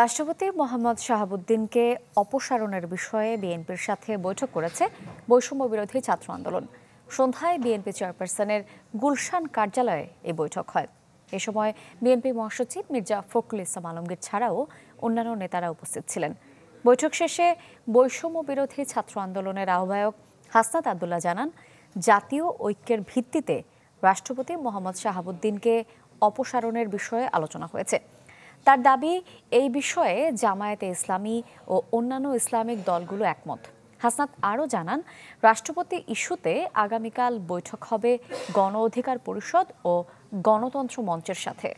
রাষ্ট্রপতি মোহাম্মদ শাহাবুদ্দিনকে অপসারণের বিষয়ে বিএনপির সাথে বৈঠক করেছে বৈষম্য বিরোধী ছাত্র আন্দোলন। সন্ধ্যায় বিএনপি চেয়ারপারসনের গুলশান কার্যালয়ে এই বৈঠক হয়। এ সময় বিএনপি মহাসচিব মির্জা ফখরুল ইসলাম ছাড়াও অন্যান্য নেতারা উপস্থিত ছিলেন। বৈঠক শেষে বৈষম্য বিরোধী ছাত্র আন্দোলনের আহ্বায়ক হাসনাত আবদুল্লাহ জানান, জাতীয় ঐক্যের ভিত্তিতে রাষ্ট্রপতি মোহাম্মদ শাহাবুদ্দিনকে অপসারণের বিষয়ে আলোচনা হয়েছে। তার দাবি, এই বিষয়ে জামায়াতে ইসলামী ও অন্যান্য ইসলামিক দলগুলো একমত। হাসনাত আরও জানান, রাষ্ট্রপতি ইস্যুতে আগামীকাল বৈঠক হবে গণ অধিকার পরিষদ ও গণতন্ত্র মঞ্চের সাথে।